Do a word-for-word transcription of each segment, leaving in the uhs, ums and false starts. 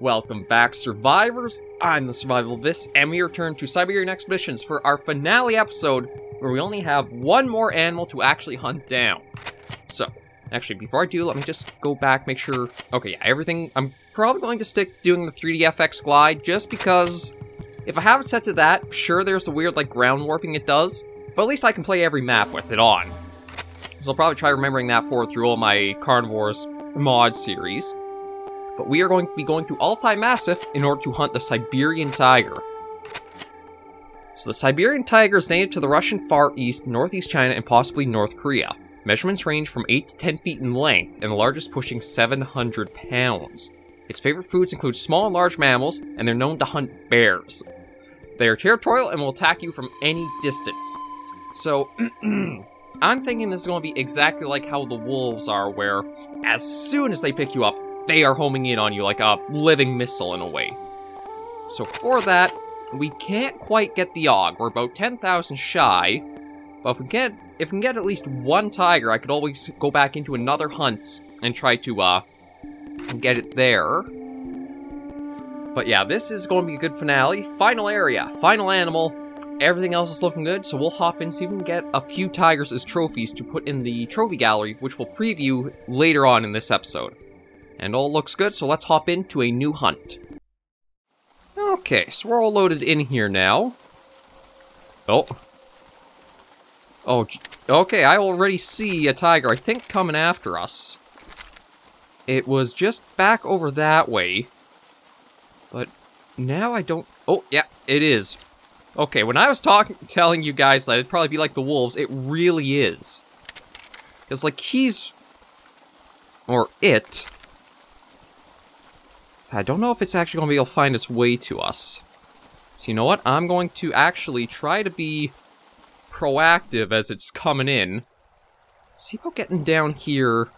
Welcome back, survivors. I'm the Survivalist, and we return to Siberian Expeditions for our finale episode, where we only have one more animal to actually hunt down. So, actually, before I do, let me just go back, make sure... Okay, yeah, everything... I'm probably going to stick doing the three D F X glide, just because if I have it set to that, sure, there's the weird, like, ground warping it does, but at least I can play every map with it on. So I'll probably try remembering that forward through all my Carnivores mod series. But we are going to be going to Altai Massif in order to hunt the Siberian Tiger. So the Siberian Tiger is native to the Russian Far East, Northeast China, and possibly North Korea. Measurements range from eight to ten feet in length, and the largest pushing seven hundred pounds. Its favorite foods include small and large mammals, and they're known to hunt bears. They are territorial and will attack you from any distance. So, I'm thinking this is going to be exactly like how the wolves are, where as soon as they pick you up, they are homing in on you like a living missile in a way. So for that, we can't quite get the Og. We're about ten thousand shy, but if we get, if we can get at least one tiger, I could always go back into another hunt and try to uh, get it there. But yeah, this is going to be a good finale. Final area, final animal. Everything else is looking good, so we'll hop in, see if we can get a few tigers as trophies to put in the trophy gallery, which we'll preview later on in this episode. And all looks good, so let's hop into a new hunt. Okay, so we're all loaded in here now. Oh. Oh, okay, I already see a tiger, I think, coming after us. It was just back over that way. But now I don't... Oh, yeah, it is. Okay, when I was talking, telling you guys that it'd probably be like the wolves, it really is. Because, like, he's... Or it... I don't know if it's actually going to be able to find its way to us. So you know what? I'm going to actually try to be proactive as it's coming in. See about getting down here.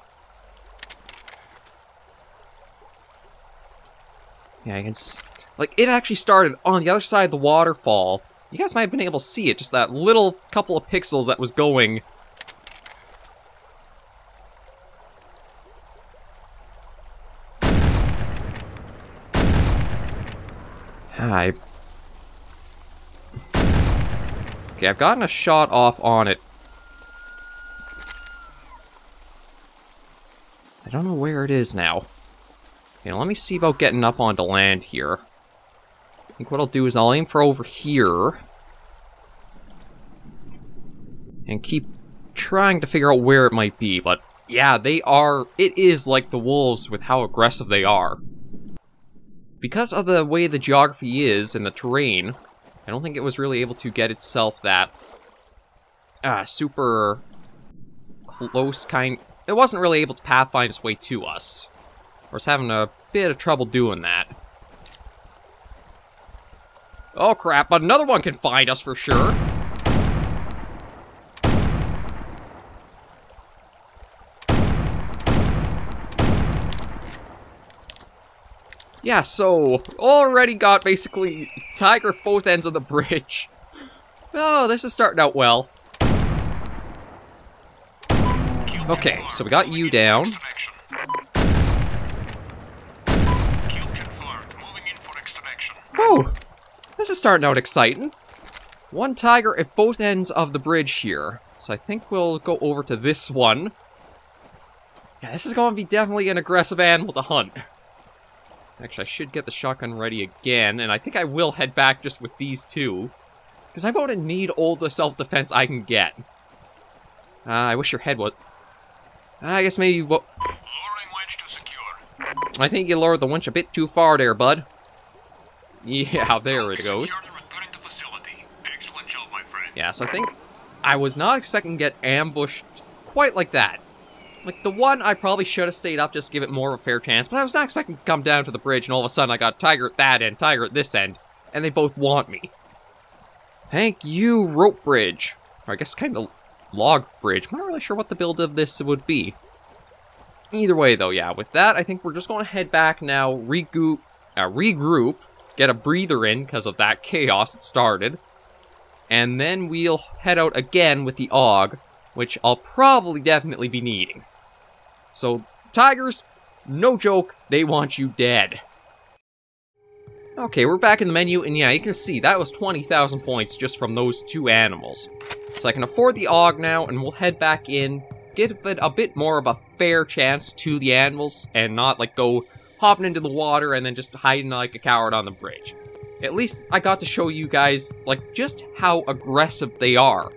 Yeah, I can s- Like, it actually started on the other side of the waterfall. You guys might have been able to see it, just that little couple of pixels that was going... I... Okay, I've gotten a shot off on it. I don't know where it is now. Okay, now let me see about getting up onto land here. I think what I'll do is I'll aim for over here. And keep trying to figure out where it might be, but yeah, they are... It is like the wolves with how aggressive they are. Because of the way the geography is and the terrain, I don't think it was really able to get itself that uh, super close kind... It wasn't really able to pathfind its way to us. I was having a bit of trouble doing that. Oh crap, but another one can find us for sure. Yeah, so, already got, basically, tiger both ends of the bridge. Oh, this is starting out well. Okay, so we got you down. Whew! This is starting out exciting. One tiger at both ends of the bridge here. So I think we'll go over to this one. Yeah, this is going to be definitely an aggressive animal to hunt. Actually, I should get the shotgun ready again, and I think I will head back just with these two. Because I'm going to need all the self-defense I can get. Uh, I wish your head was... Uh, I guess maybe... Lowering winch to secure. I think you lowered the winch a bit too far there, bud. Yeah, there it goes. Excellent job, my friend. Yeah, so I think... I was not expecting to get ambushed quite like that. Like, the one, I probably should have stayed up, just to give it more of a fair chance, but I was not expecting to come down to the bridge, and all of a sudden I got tiger at that end, tiger at this end, and they both want me. Thank you, rope bridge. Or I guess kind of log bridge. I'm not really sure what the build of this would be. Either way, though, yeah, with that, I think we're just going to head back now, regroup, uh, regroup, get a breather in because of that chaos that started, and then we'll head out again with the Og, which I'll probably definitely be needing. So, tigers, no joke, they want you dead. Okay, we're back in the menu, and yeah, you can see that was twenty thousand points just from those two animals. So I can afford the Og now, and we'll head back in, get a bit, a bit more of a fair chance to the animals, and not, like, go hopping into the water and then just hiding like a coward on the bridge. At least I got to show you guys, like, just how aggressive they are.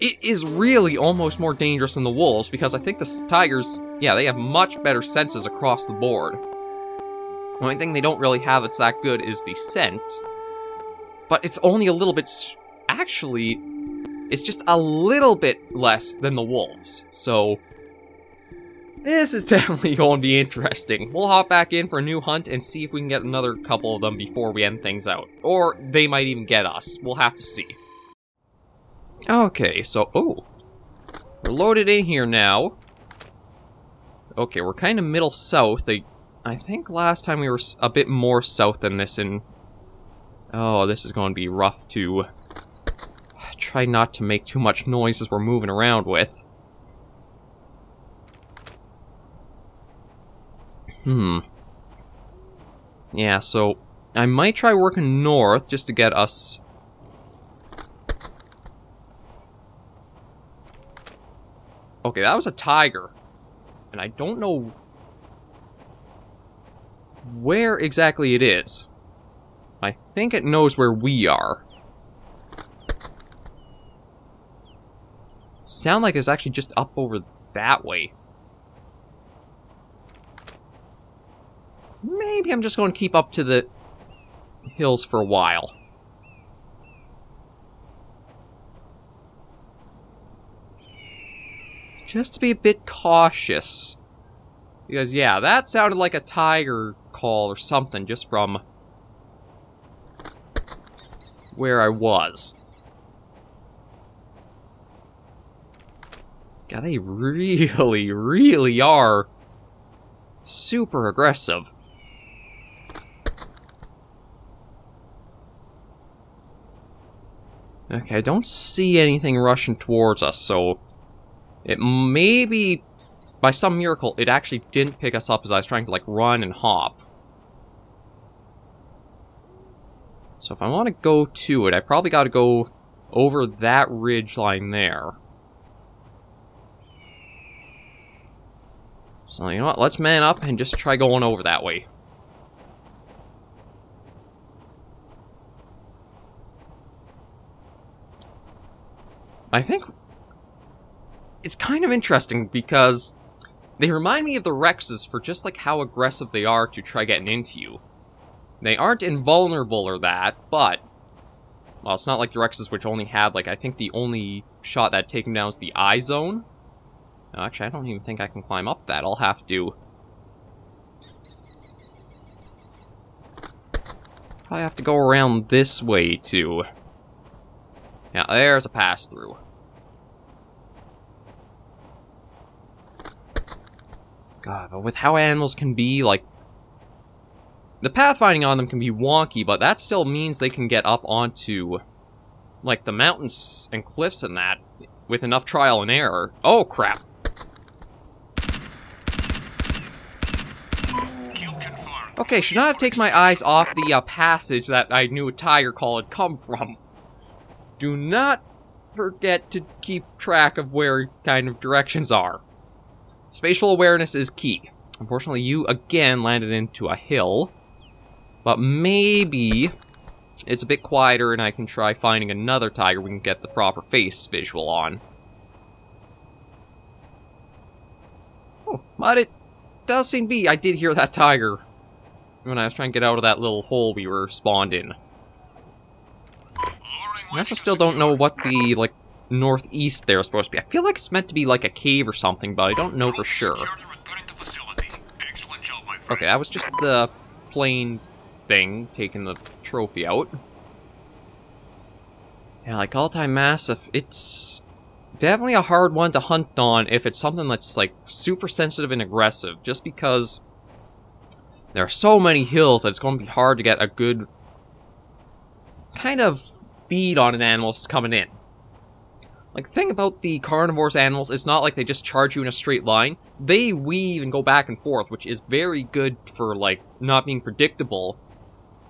It is really almost more dangerous than the wolves, because I think the tigers, yeah, they have much better senses across the board. The only thing they don't really have that's that good is the scent. But it's only a little bit... Actually, it's just a little bit less than the wolves. So, this is definitely going to be interesting. We'll hop back in for a new hunt and see if we can get another couple of them before we end things out. Or they might even get us. We'll have to see. Okay, so... Oh. We're loaded in here now. Okay, we're kind of middle south. They... I think last time we were a bit more south than this, and... Oh, this is going to be rough to... Try not to make too much noise as we're moving around with. Hmm. Yeah, so... I might try working north, just to get us... Okay, that was a tiger. And I don't know... where exactly it is. I think it knows where we are. Sound like it's actually just up over that way. Maybe I'm just going to keep up to the hills for a while. Just to be a bit cautious. Because, yeah, that sounded like a tiger call or something just from where I was. God, they really, really are super aggressive. Okay, I don't see anything rushing towards us, so it may be... By some miracle, it actually didn't pick us up as I was trying to, like, run and hop. So if I want to go to it, I probably got to go over that ridge line there. So, you know what? Let's man up and just try going over that way. I think it's kind of interesting because... They remind me of the Rexes for just, like, how aggressive they are to try getting into you. They aren't invulnerable or that, but... Well, it's not like the Rexes, which only had, like, I think the only shot that taken down is the eye zone. No, actually, I don't even think I can climb up that. I'll have to... Probably have to go around this way, too. Yeah, there's a pass-through. God, but with how animals can be, like... The pathfinding on them can be wonky, but that still means they can get up onto... Like, the mountains and cliffs and that, with enough trial and error. Oh, crap! Okay, should not have taken my eyes off the uh, passage that I knew a tiger call had come from. Do not forget to keep track of where kind of directions are. Spatial awareness is key. Unfortunately, you again landed into a hill. But maybe it's a bit quieter and I can try finding another tiger we can get the proper face visual on. Oh, but it does seem to be. I did hear that tiger when I was trying to get out of that little hole we were spawned in. I also still don't know what the, like, northeast there is supposed to be. I feel like it's meant to be like a cave or something, but I don't know for sure. Okay, that was just the plain thing taking the trophy out. Yeah, like Altai Massif, it's definitely a hard one to hunt on if it's something that's like super sensitive and aggressive, just because there are so many hills that it's going to be hard to get a good kind of feed on an animal that's coming in. Like, the thing about the carnivores animals, it's not like they just charge you in a straight line. They weave and go back and forth, which is very good for, like, not being predictable.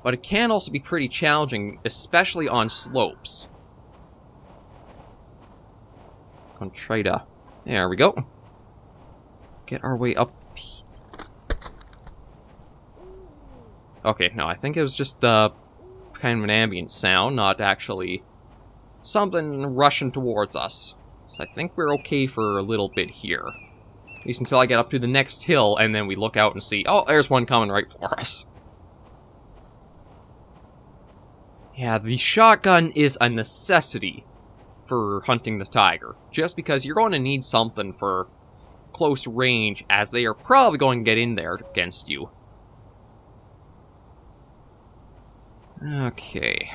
but it can also be pretty challenging, especially on slopes. Gonna try to... There we go. Get our way up. Okay, no, I think it was just uh, kind of an ambient sound, not actually something rushing towards us. So I think we're okay for a little bit here. At least until I get up to the next hill, and then we look out and see, oh, there's one coming right for us. Yeah, the shotgun is a necessity for hunting the tiger, just because you're going to need something for close range, as they are probably going to get in there against you. Okay.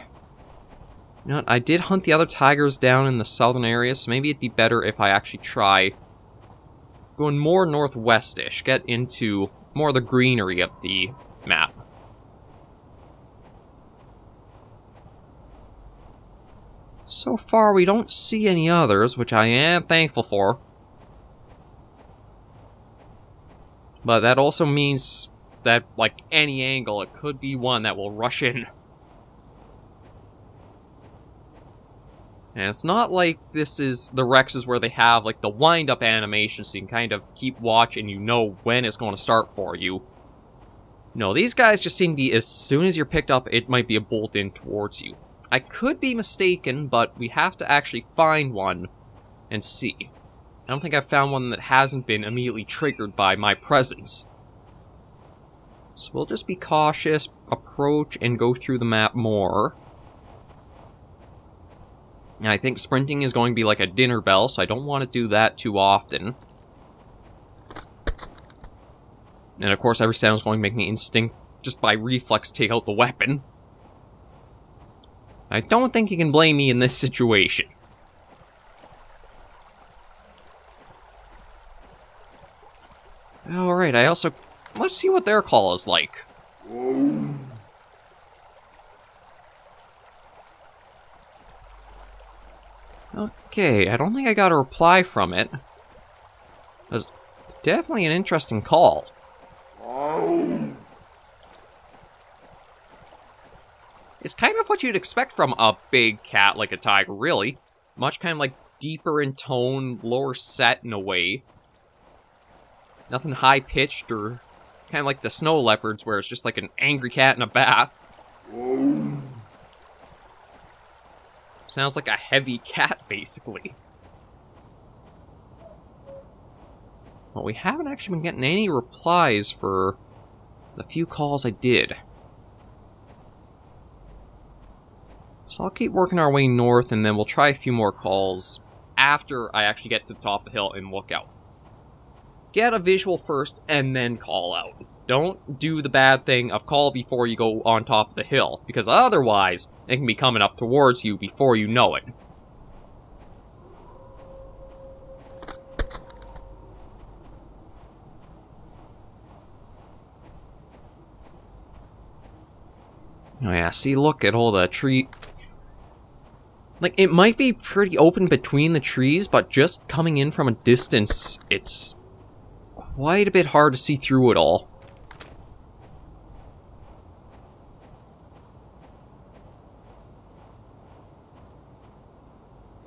You know what, I did hunt the other tigers down in the southern areas, so maybe it'd be better if I actually try going more northwest-ish, get into more of the greenery of the map. So far, we don't see any others, which I am thankful for. But that also means that, like, any angle, it could be one that will rush in. And it's not like this is the Rexes where they have, like, the wind-up animation, so you can kind of keep watch and you know when it's going to start for you. No, these guys just seem to be, as soon as you're picked up, it might be a bolt in towards you. I could be mistaken, but we have to actually find one and see. I don't think I've found one that hasn't been immediately triggered by my presence. So we'll just be cautious, approach, and go through the map more. And I think sprinting is going to be like a dinner bell, so I don't want to do that too often. And of course every sound is going to make me instinct, just by reflex, take out the weapon. I don't think you can blame me in this situation. Alright, I also... Let's see what their call is like. Okay, I don't think I got a reply from it. It was definitely an interesting call. It's kind of what you'd expect from a big cat like a tiger, really. Much kind of like deeper in tone, lower set in a way. Nothing high-pitched or... kind of like the snow leopards, where it's just like an angry cat in a bath. Whoa. Sounds like a heavy cat, basically. Well, we haven't actually been getting any replies for the few calls I did. So I'll keep working our way north, and then we'll try a few more calls after I actually get to the top of the hill and look out. Get a visual first, and then call out. Don't do the bad thing of call before you go on top of the hill, because otherwise, it can be coming up towards you before you know it. Oh yeah, see, look at all the tree... Like, it might be pretty open between the trees, but just coming in from a distance, it's... quite a bit hard to see through it all.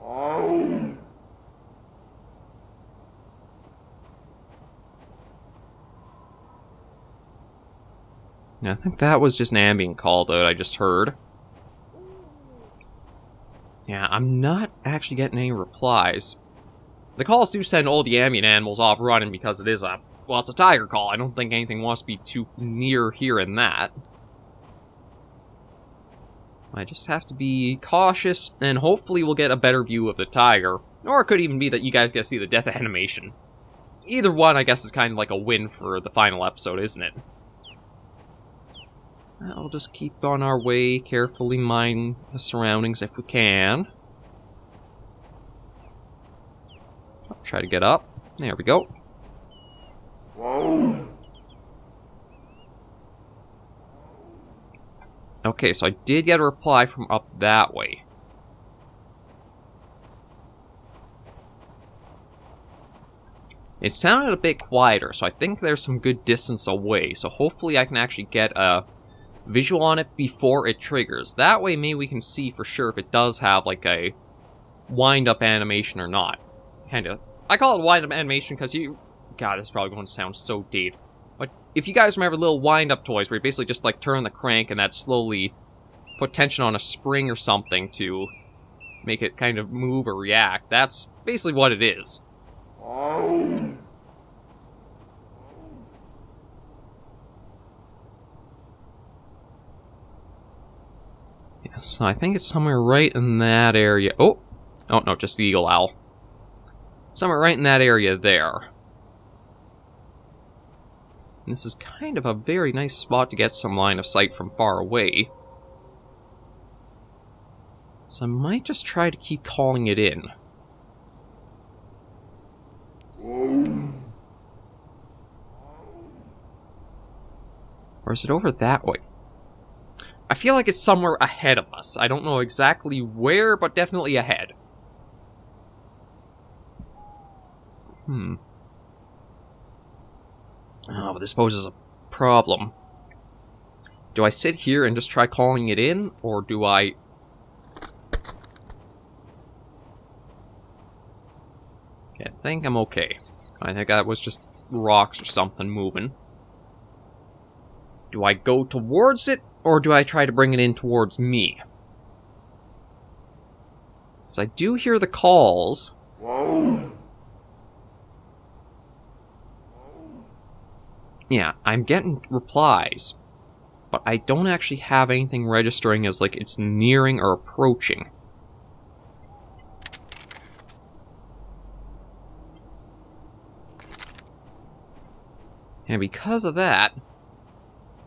Oh. I think that was just an ambient call though that I just heard. Yeah, I'm not actually getting any replies. The calls do send all the ambient animals off running because it is a, well, it's a tiger call. I don't think anything wants to be too near here in that. I just have to be cautious, and hopefully we'll get a better view of the tiger. Or it could even be that you guys get to see the death animation. Either one, I guess, is kind of like a win for the final episode, isn't it? We'll just keep on our way, carefully mind the surroundings if we can. Try to get up. There we go. Whoa. Okay, so I did get a reply from up that way. It sounded a bit quieter, so I think there's some good distance away, so hopefully I can actually get a visual on it before it triggers. That way, maybe we can see for sure if it does have, like, a wind-up animation or not. Kind of. I call it wind-up animation because you... God, this is probably going to sound so deep. But if you guys remember little wind-up toys where you basically just, like, turn the crank and that slowly put tension on a spring or something to make it kind of move or react, that's basically what it is. Yes, I think it's somewhere right in that area. Oh! Oh, no, just the eagle owl. Somewhere right in that area there. And this is kind of a very nice spot to get some line of sight from far away. So I might just try to keep calling it in. Or is it over that way? I feel like it's somewhere ahead of us. I don't know exactly where, but definitely ahead. Hmm. Oh, but this poses a problem. Do I sit here and just try calling it in, or do I... Okay, I think I'm okay. I think that was just rocks or something moving. Do I go towards it, or do I try to bring it in towards me? So I do hear the calls. Whoa. Yeah, I'm getting replies, but I don't actually have anything registering as, like, it's nearing or approaching. And because of that,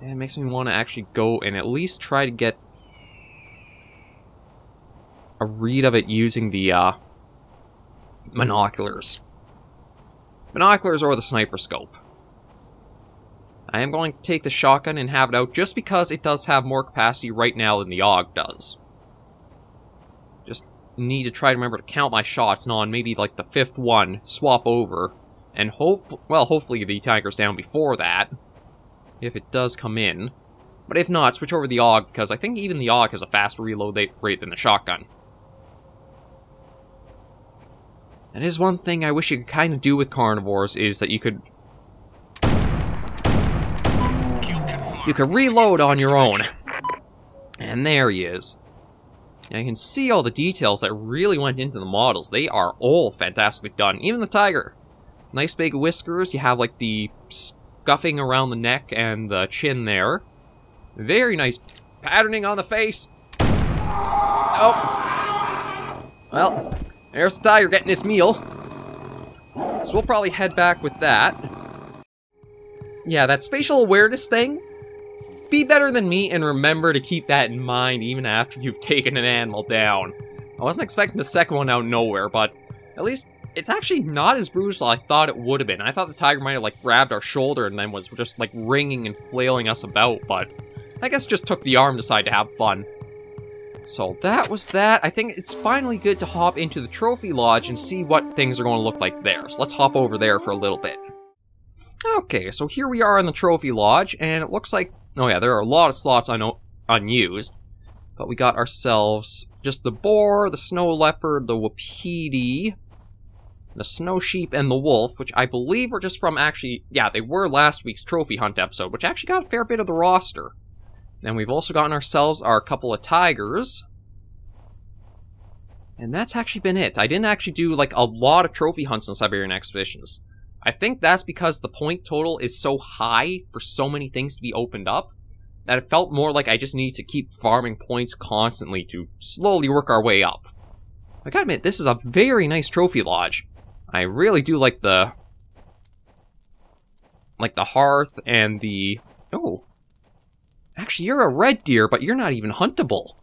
it makes me want to actually go and at least try to get a read of it using the uh, binoculars. Binoculars or the sniper scope. I am going to take the shotgun and have it out just because it does have more capacity right now than the AUG does. Just need to try to remember to count my shots, and on maybe like the fifth one, swap over. And hope, well, hopefully the Tiger's down before that, if it does come in. But if not, switch over to the AUG, because I think even the AUG has a faster reload rate than the shotgun. That is one thing I wish you could kind of do with Carnivores, is that you could... You could reload on your own. And there he is. Now you can see all the details that really went into the models. They are all fantastically done, even the Tiger. Nice big whiskers, you have like the scuffing around the neck and the chin there. Very nice patterning on the face. Oh. Well, there's the Tiger getting his meal. So we'll probably head back with that. Yeah, that spatial awareness thing, be better than me and remember to keep that in mind even after you've taken an animal down. I wasn't expecting the second one out of nowhere, but at least... It's actually not as brutal as I thought it would have been. I thought the Tiger might have, like, grabbed our shoulder and then was just, like, wringing and flailing us about, but I guess just took the arm aside to have fun. So that was that. I think it's finally good to hop into the Trophy Lodge and see what things are going to look like there. So let's hop over there for a little bit. Okay, so here we are in the Trophy Lodge, and it looks like... Oh yeah, there are a lot of slots un unused. But we got ourselves just the boar, the snow leopard, the wapiti... The snow sheep and the wolf, which I believe were just from actually, yeah, they were last week's trophy hunt episode, which actually got a fair bit of the roster. Then we've also gotten ourselves our couple of tigers. And that's actually been it. I didn't actually do, like, a lot of trophy hunts in Siberian Expeditions. I think that's because the point total is so high for so many things to be opened up, that it felt more like I just needed to keep farming points constantly to slowly work our way up. I gotta admit, this is a very nice trophy lodge. I really do like the, like the hearth and the, oh, actually you're a red deer, but you're not even huntable.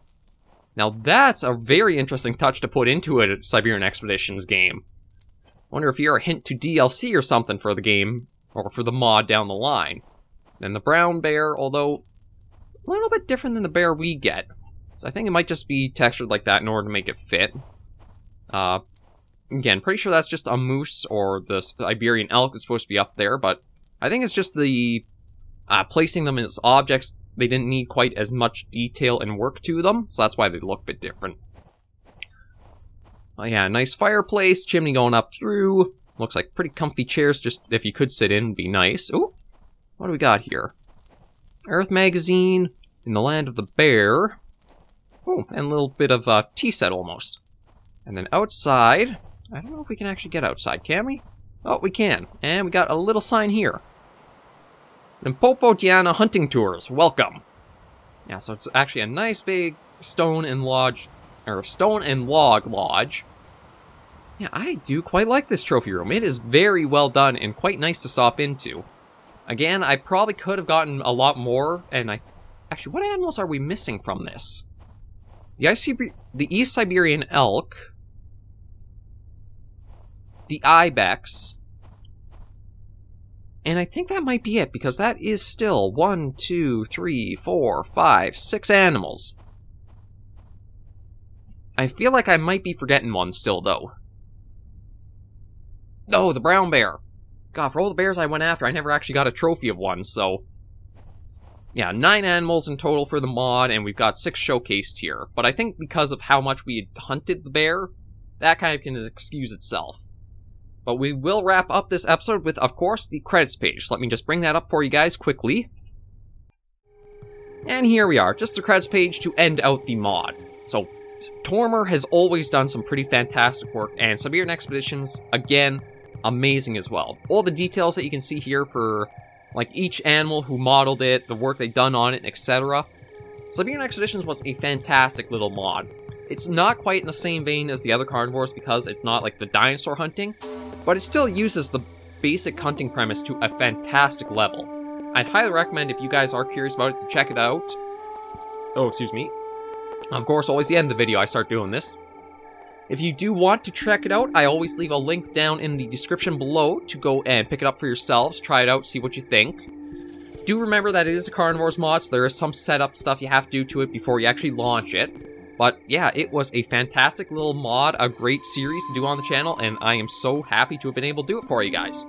Now that's a very interesting touch to put into a Siberian Expeditions game. Wonder if you're a hint to D L C or something for the game, or for the mod down the line. And the brown bear, although a little bit different than the bear we get. So I think it might just be textured like that in order to make it fit. Uh... Again, pretty sure that's just a moose or the Siberian elk that's supposed to be up there, but I think it's just the uh, placing them as objects they didn't need quite as much detail and work to them, so that's why they look a bit different. Oh yeah, nice fireplace, chimney going up through. Looks like pretty comfy chairs, just if you could sit in, would be nice. Ooh, what do we got here? Earth Magazine, In the Land of the Bear. Ooh, and a little bit of a tea set almost. And then outside, I don't know if we can actually get outside, can we? Oh, we can. And we got a little sign here. N'Po'Po' Diana Hunting Tours, welcome. Yeah, so it's actually a nice big stone and lodge, or stone and log lodge. Yeah, I do quite like this trophy room. It is very well done and quite nice to stop into. Again, I probably could have gotten a lot more, and I... Actually, what animals are we missing from this? The, the East Siberian elk, the ibex, and I think that might be it, because that is still one, two, three, four, five, six animals. I feel like I might be forgetting one still, though. No, the brown bear. God, for all the bears I went after, I never actually got a trophy of one, so... Yeah, nine animals in total for the mod, and we've got six showcased here. But I think because of how much we hunted the bear, that kind of can excuse itself. But we will wrap up this episode with, of course, the credits page. So let me just bring that up for you guys quickly. And here we are, just the credits page to end out the mod. So... Tormer has always done some pretty fantastic work, and Siberian Expeditions, again, amazing as well. All the details that you can see here for, like, each animal who modeled it, the work they've done on it, et cetera. Siberian Expeditions was a fantastic little mod. It's not quite in the same vein as the other carnivores because it's not, like, the dinosaur hunting, but it still uses the basic hunting premise to a fantastic level. I'd highly recommend, if you guys are curious about it, to check it out. Oh, excuse me. Of course, always the end of the video I start doing this. If you do want to check it out, I always leave a link down in the description below to go and pick it up for yourselves, try it out, see what you think. Do remember that it is a carnivores mod, so there is some setup stuff you have to do to it before you actually launch it. But yeah, it was a fantastic little mod, a great series to do on the channel, and I am so happy to have been able to do it for you guys.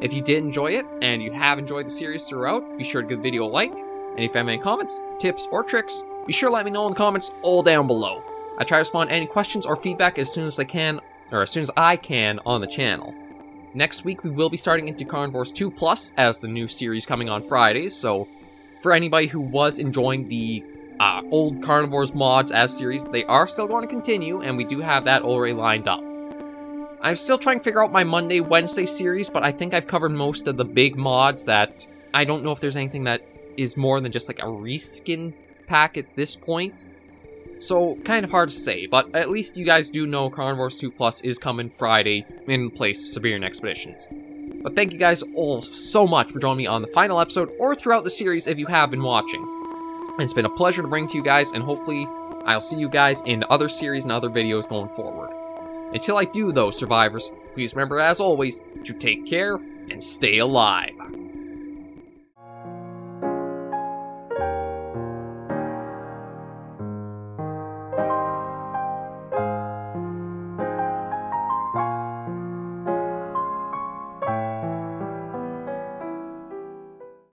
If you did enjoy it, and you have enjoyed the series throughout, be sure to give the video a like, and if you have any comments, tips, or tricks, be sure to let me know in the comments all down below. I try to respond to any questions or feedback as soon as I can, or as soon as I can, on the channel. Next week we will be starting into Carnivores two Plus as the new series coming on Fridays, so for anybody who was enjoying the uh, old Carnivores mods as series, they are still going to continue, and we do have that already lined up. I'm still trying to figure out my Monday, Wednesday series, but I think I've covered most of the big mods that I don't know if there's anything that is more than just like a reskin pack at this point, so kind of hard to say, but at least you guys do know Carnivores two Plus is coming Friday in place of Siberian Expeditions. But thank you guys all so much for joining me on the final episode, or throughout the series if you have been watching. It's been a pleasure to bring to you guys, and hopefully I'll see you guys in other series and other videos going forward. Until I do though, survivors, please remember as always to take care and stay alive.